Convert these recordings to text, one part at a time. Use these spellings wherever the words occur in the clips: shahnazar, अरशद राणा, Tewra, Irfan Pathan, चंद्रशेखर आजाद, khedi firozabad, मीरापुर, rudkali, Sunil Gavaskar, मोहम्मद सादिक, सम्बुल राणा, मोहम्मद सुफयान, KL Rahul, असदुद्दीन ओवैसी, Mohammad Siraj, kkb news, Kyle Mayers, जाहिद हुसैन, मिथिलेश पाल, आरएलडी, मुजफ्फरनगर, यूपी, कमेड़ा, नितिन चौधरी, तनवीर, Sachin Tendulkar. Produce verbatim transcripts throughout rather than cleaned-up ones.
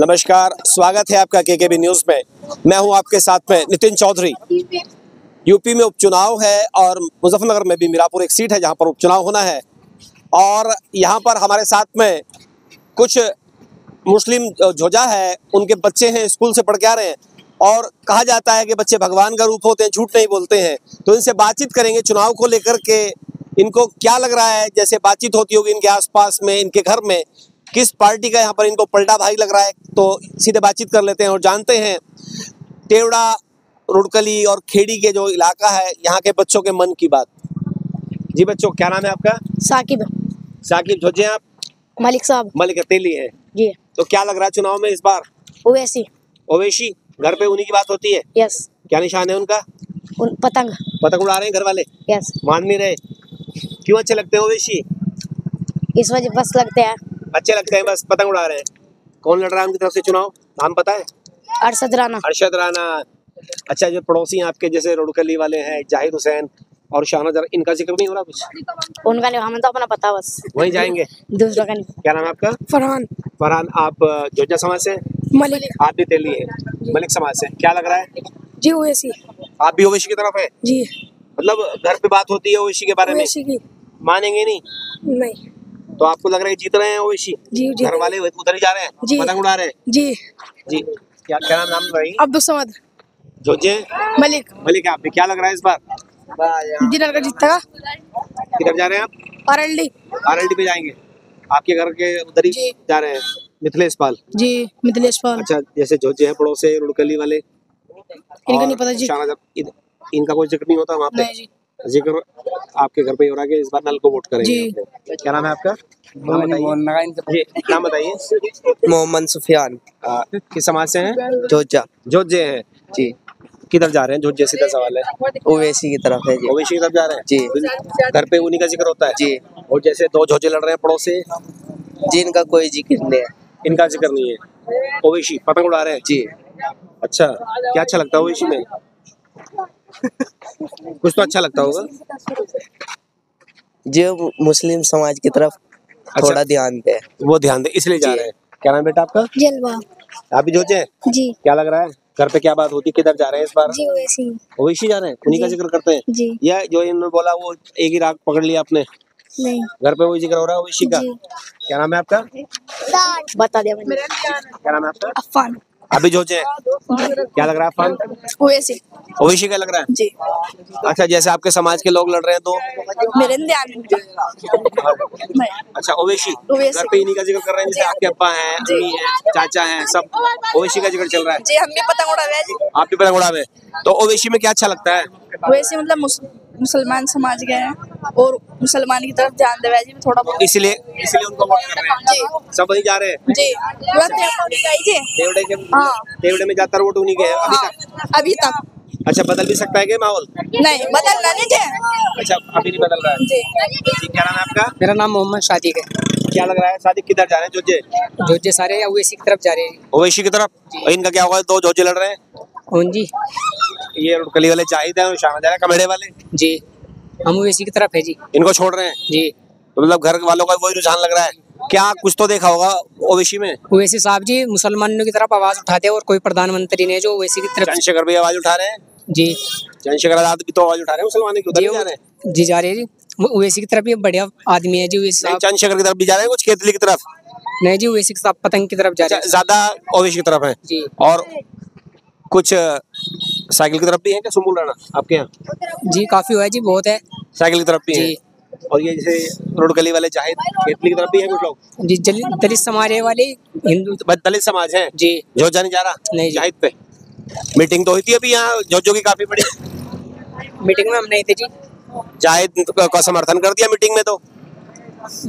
नमस्कार, स्वागत है आपका केकेबी न्यूज में। मैं हूं आपके साथ में नितिन चौधरी। यूपी में उपचुनाव है और मुजफ्फरनगर में भी मीरापुर एक सीट है जहां पर उपचुनाव होना है। और यहां पर हमारे साथ में कुछ मुस्लिम झोजा है, उनके बच्चे हैं, स्कूल से पढ़ के आ रहे हैं और कहा जाता है कि बच्चे भगवान का रूप होते हैं, झूठ नहीं बोलते हैं। तो इनसे बातचीत करेंगे चुनाव को लेकर के, इनको क्या लग रहा है, जैसे बातचीत होती होगी इनके आसपास में, इनके घर में, किस पार्टी का यहाँ पर इनको पलटा भाई लग रहा है। तो सीधे बातचीत कर लेते हैं और जानते हैं टेवड़ा, रुडकली और खेड़ी के जो इलाका है, यहाँ के बच्चों के मन की बात। जी बच्चों, क्या नाम है आपका? साकिब। साकिब झोजे आप? मलिक साहब। मलिक अतीली है जी। तो क्या लग रहा है चुनाव में इस बार? ओवैसी। ओवैसी, घर पे उन्हीं की बात होती है? यस। क्या निशान है उनका? उन, पतंग। पतंग उड़ा रहे हैं घर वाले? यस। मान नहीं रहे? क्यों अच्छे लगते हैं ओवैसी? इस वजह बस लगते हैं, अच्छे लगते हैं, बस पतंग उड़ा रहे हैं। कौन लड़ रहा है उनकी तरफ से चुनाव, नाम पता है? अरशद राणा। अरशद राणा। अच्छा, जो पड़ोसी हैं आपके, जैसे रुडकली वाले हैं जाहिद हुसैन और शाहना, जरा इनका जिक्र नहीं हो रहा कुछ? उनका नहीं, हमें तो अपना पता, बस वहीं जाएंगे, दूसरा का नहीं। क्या नाम है आपका? फरहान। फरहान, आप जोजा समाज से? मलिक। आप भी तेली है, मलिक समाज से। क्या लग रहा है? जी ओवैसी। आप भी ओवैसी की तरफ है जी? मतलब घर पे बात होती है ओवैसी के बारे में, मानेंगे नहीं? नहीं। तो आपको लग रहा है जीत रहे हैं ओवैसी? जी जी। घर वाले उधर ही जा रहे हैं, पतंग उड़ा रहे हैं? जी जी। क्या क्या नाम भाई? अब्दुल समद। जोजे? मलिक। मलिक, आप भी क्या लग रहा है इस बार? जिधर का जीतेगा। किधर जा रहे हैं आप? आरएलडी। आरएलडी पे जाएंगे, आपके घर के उधर ही जा रहे हैं? मिथिलेश पाल। जी मिथिलेश पाल। अच्छा, जैसे जोजे है पड़ोस से, रुडकली वाले, इनका नहीं पता जी, इनका कोई जिक्र नहीं होता वहाँ पे? जिक्र आपके घर पे हो रहा है कि इस बार नल को वोट करेंगे। क्या नाम है आपका? नाम बताइए। मोहम्मद सुफयान। किस समाज से हैं? जोजा। जोजे हैं जी। किधर जा रहे हैं जोजे? सीधा सवाल है, ओवैसी की तरफ है जी। ओवैसी की तरफ जा रहे हैं जी। घर पे उन्हीं का जिक्र होता है जी। और जैसे दो जोजे लड़ रहे हैं पड़ोस से जी, इनका कोई जिक्र नहीं है? इनका जिक्र नहीं है। ओवैसी पतंग उड़ा रहे हैं जी। अच्छा, क्या अच्छा लगता है ओवैसी में? कुछ तो अच्छा लगता होगा जी। मुस्लिम समाज की तरफ अच्छा, थोड़ा ध्यान दे, वो ध्यान दे, इसलिए जा रहे हैं। क्या नाम बेटा आपका? जलवा। आप भी जोजे जी? क्या लग रहा है घर पे, क्या बात होती, किधर जा रहे हैं इस बार? जी ओवैसी। ओवैसी जा रहे हैं, उन्हीं का जिक्र करते हैं जी। या जो इन्होंने बोला वो एक ही राग पकड़ लिया आपने? नहीं, घर पे वही जिक्र हो रहा है ओवैसी का। क्या नाम है आपका? बता दिया। क्या नाम है आपका? अभी जोजे। क्या लग रहा है फन? ओवैसी। ओवैसी का लग रहा है जी। अच्छा, जैसे आपके समाज के लोग लड़ रहे हैं तो? मेरे ध्यान में। अच्छा, ओवैसी घर पे इन्हीं का जिक्र कर रहे हैं, जैसे आपके अब्बा हैं, अम्मी हैं, चाचा हैं, सब ओवैसी का जिक्र चल रहा है जी। हम भी पतंग उड़ा रहे हैं जी। आप भी पतंग उड़ा रहे हैं। तो ओवैसी में क्या अच्छा लगता है? ओवैसी मतलब मुसलमान समाज के हैं और मुसलमान की तरफ ध्यान दे जी, थोड़ा बहुत, इसलिए इसलिए उनको वोट कर रहे हैं जी। सब वही जा रहे हैं जी। तेवड़े के, तेवड़े में ज्यादातर वोट उन्हीं के हैं अभी तक? अभी तक। अच्छा, बदल भी सकता है क्या माहौल? नहीं, बदल रहा नहीं। अच्छा, अभी नहीं बदल रहा है जी। क्या नाम है आपका? मेरा नाम मोहम्मद सादिक है। क्या लग रहा है सादिक, किधर जा रहे हैं जोजे? जोजे सारे ओवैसी की तरफ जा रहे हैं। ओवैसी की तरफ, इनका क्या होगा? दो जोजे लड़ रहे हैं कौन जी? ये रुडकली वाले जाहिद है, शाहना कमेड़े वाले जी। हम ओवैसी की तरफ है जी, इनको छोड़ रहे हैं जी। तो मतलब घर वालों का वही रुझान लग रहा है क्या? कुछ तो देखा होगा ओवैसी में? ओवैसी साहब जी मुसलमानों की तरफ आवाज उठाते हैं और कोई प्रधानमंत्री नहीं जो ओवैसी की तरफ। चंद्रशेखर भी आवाज उठा रहे हैं जी। चंद्रशेखर आजाद भी तो आवाज उठा रहे हैं मुसलमानों की, उधर जा रहे हैं जी। जा रहे हैं जी ओवैसी की तरफ, ये बढ़िया आदमी है जी ओवैसी साहब। चंद्रशेखर की तरफ भी जा रहे हैं, कुछ केतली की तरफ नहीं जी? ओवैसी की तरफ, पतंग की तरफ जा रहे हैं, ज्यादा ओवैसी की तरफ है जी। और कुछ साइकिल की तरफ भी है क्या? सुमूल राणा आपके यहाँ जी काफी हुआ है जी, बहुत है, साइकिल की तरफ भी है। और ये जैसे रुडकली वाले जाहिद, खेतली की तरफ भी है कुछ लोग जी। दलित समाज वाले, हिंदू दलित समाज है जी। जोजा नहीं जा रहा? नहीं। जाहिद पे मीटिंग तो हुई थी अभी यहाँ जोजो की, काफी बड़ी मीटिंग में हम नहीं थे जी। जाहिद का समर्थन कर दिया मीटिंग में, तो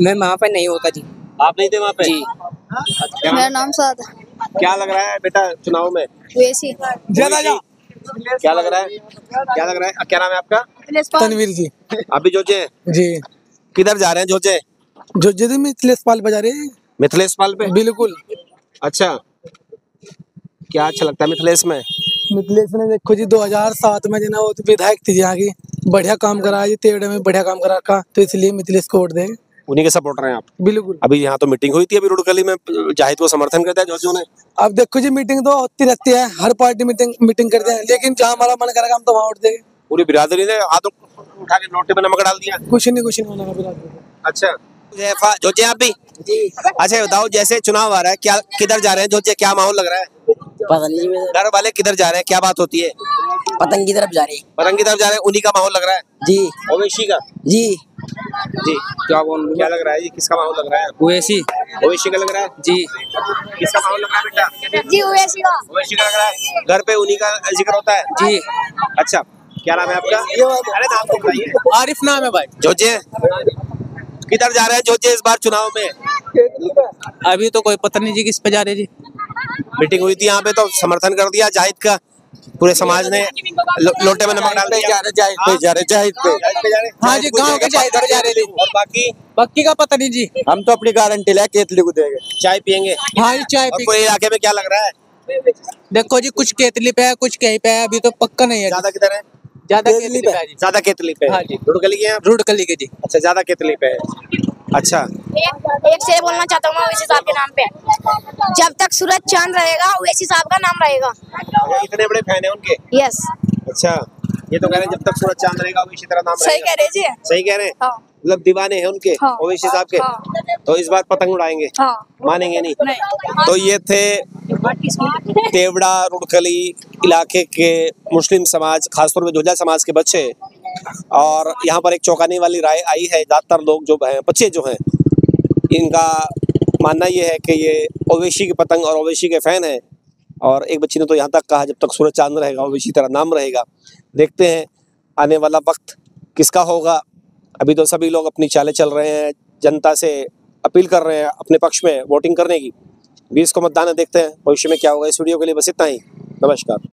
मैं वहाँ पे नहीं होता जी। आप नहीं थे वहाँ पे जी? मेरा नाम साद। क्या लग रहा है बेटा चुनाव में? ओवैसी। क्या लग रहा है, क्या लग रहा है? क्या नाम है आपका? तनवीर जी। आप भी जोजे जी? किधर जा रहे हैं जोजे? जोजे जी मिथिलेश पाल पे जा रहे हैं। मिथिलेश पाल पे? बिल्कुल। अच्छा, क्या अच्छा लगता है मिथिलेश में? मिथिलेश में देखो जी दो हज़ार सात में जो ना वो तो विधायक थे जी, यहाँ की बढ़िया काम करा जी, तेवड़े में बढ़िया काम करा का, तो इसलिए मिथिलेश को वोट देंगे। उन्हीं के सपोर्टर हैं आप? बिल्कुल। अभी यहाँ तो मीटिंग हुई थी अभी रुड़कली में, जाहिद को समर्थन करता है जोशों ने। अब देखो जी मीटिंग तो होती रहती है, हर पार्टी मीटिंग मीटिंग करते हैं, लेकिन जहाँ हमारा मन करेगा हम तो वहाँ उठ देंगे। पूरी बिरादरी ने हाथों उठा के नोट पे नमक डाल दिया? कुछ नहीं कुछ नहीं होने का। अच्छा जोजे आप भी? अच्छा बताओ जैसे चुनाव आ रहा है क्या, किधर जा रहे हैं जोजे, क्या माहौल लग रहा है? घर वाले किधर जा रहे हैं, क्या बात होती है? पतंग की तरफ जा रही है। पतंग की तरफ जा रहे हैं, उन्हीं का माहौल लग रहा है जी। ओवैसी का जी जी क्या बोल क्या लग रहा है जी, किसका माहौल लग रहा है? ओवैसी ओवैसी का लग रहा है जी। किसका माहौल लग रहा है बेटा जी? ओवैसी का। ओवैसी का लग रहा है, घर पे उन्हीं का जिक्र होता है जी। अच्छा क्या नाम है आपका? अरे नाम तो बताइए। आरिफ नाम है भाई। जोजे किधर जा रहे हैं जोजे इस बार चुनाव में? अभी तो कोई पता नहीं जी किस पे जा रहे जी। मीटिंग हुई थी यहाँ पे तो समर्थन कर दिया जाहिद का, पूरे समाज ने लो, लोटे में नमक डाल दिया। जाहिद पे जा रहे जाहिद पे हाँ जी, गांव के जाहिद पे जा रहे। और बाकी बाकी का पता नहीं जी, हम तो अपनी गारंटी ले केतली को देंगे, चाय पियेंगे। हाँ जी चाय पियेंगे। पूरे इलाके में क्या लग रहा है? देखो जी कुछ केतली पे है कुछ कहीं पे है, अभी तो पक्का नहीं है। ज्यादा किधर है? ज्यादा केतली पे। ज्यादा केतली पे हाँ जी। रुड़कली के हैं? रुड़कली के जी। अच्छा ज्यादा केतली पे है। अच्छा एक, एक से बोलना चाहता हूँ मैं ओवैसी साहब के नाम पे, जब तक सूरज चांद रहेगा ओवैसी साहब का नाम रहेगा। इतने बड़े फैन है उनके? यस। अच्छा ये तो कह रहे हैं जब तक सूरज चांद रहेगा ओवैसी तेरा नाम रहेगा। सही कह रहे जी। सही कह रहे हैं हाँ। मतलब दीवाने हैं उनके ओवैसी साहब के हाँ। तो इस बार पतंग उड़ाएंगे हाँ। मानेंगे नहीं।, नहीं। तो ये थे तेवड़ा रुड़कली इलाके के मुस्लिम समाज, खासतौर पर जोजा समाज के बच्चे, और यहाँ पर एक चौंकाने वाली राय आई है। ज़्यादातर लोग जो हैं, बच्चे जो हैं, इनका मानना ये है कि ये ओवैसी की पतंग और ओवैसी के फ़ैन हैं। और एक बच्ची ने तो यहाँ तक कहा जब तक सूरज चांद रहेगा ओवैसी तेरा नाम रहेगा। देखते हैं आने वाला वक्त किसका होगा। अभी तो सभी लोग अपनी चालें चल रहे हैं, जनता से अपील कर रहे हैं अपने पक्ष में वोटिंग करने की। बीस को मतदान है, देखते हैं भविष्य में क्या होगा। इस वीडियो के लिए बस इतना ही, नमस्कार।